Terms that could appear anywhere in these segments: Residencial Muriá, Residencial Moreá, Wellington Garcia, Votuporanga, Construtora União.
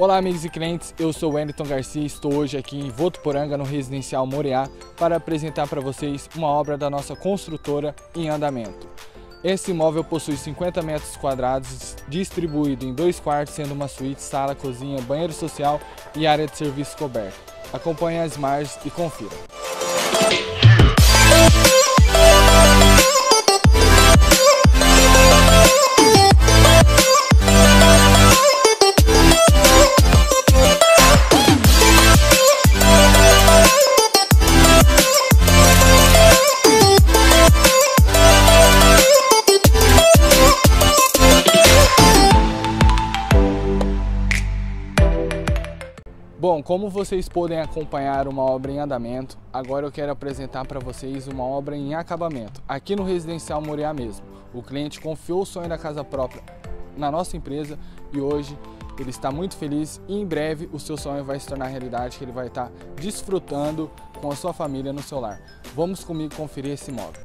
Olá amigos e clientes, eu sou Wellington Garcia e estou hoje aqui em Votuporanga, no Residencial Moreá, para apresentar para vocês uma obra da nossa construtora em andamento. Esse imóvel possui 50 metros quadrados, distribuído em 2 quartos, sendo uma suíte, sala, cozinha, banheiro social e área de serviço coberta. Acompanhe as imagens e confira. Bom, como vocês podem acompanhar uma obra em andamento, agora eu quero apresentar para vocês uma obra em acabamento, aqui no Residencial Muriá mesmo. O cliente confiou o sonho da casa própria na nossa empresa e hoje ele está muito feliz e em breve o seu sonho vai se tornar realidade, que ele vai estar desfrutando com a sua família no seu lar. Vamos comigo conferir esse imóvel.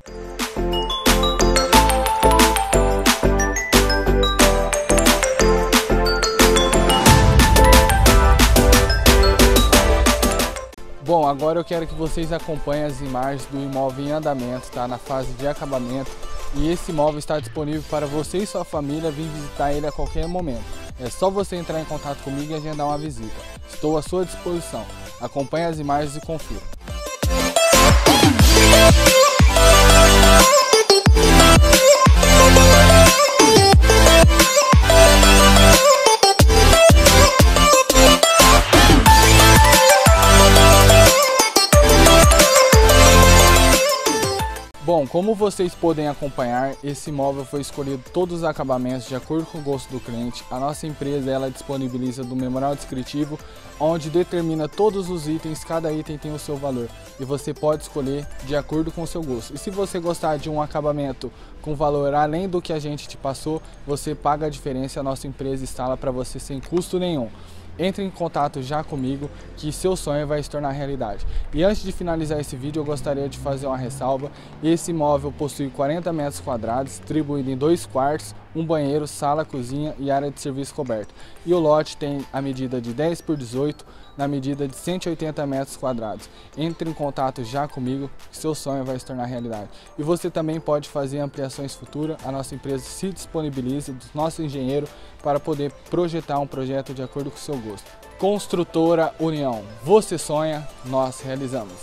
Bom, agora eu quero que vocês acompanhem as imagens do imóvel em andamento, tá? Na fase de acabamento. E esse imóvel está disponível para você e sua família vir visitar ele a qualquer momento. É só você entrar em contato comigo e agendar uma visita. Estou à sua disposição. Acompanhe as imagens e confira. Bom, como vocês podem acompanhar, esse imóvel foi escolhido todos os acabamentos de acordo com o gosto do cliente. A nossa empresa ela disponibiliza do memorial descritivo, onde determina todos os itens, cada item tem o seu valor e você pode escolher de acordo com o seu gosto. E se você gostar de um acabamento com valor além do que a gente te passou, você paga a diferença, a nossa empresa instala para você sem custo nenhum. Entre em contato já comigo que seu sonho vai se tornar realidade. E antes de finalizar esse vídeo, eu gostaria de fazer uma ressalva. Esse imóvel possui 40 metros quadrados, distribuído em 2 quartos, um banheiro, sala, cozinha e área de serviço coberta. E o lote tem a medida de 10 por 18, na medida de 180 metros quadrados. Entre em contato já comigo que seu sonho vai se tornar realidade. E você também pode fazer ampliações futuras. A nossa empresa se disponibiliza do nosso engenheiro para poder projetar um projeto de acordo com o seu gosto. Construtora União. Você sonha, nós realizamos.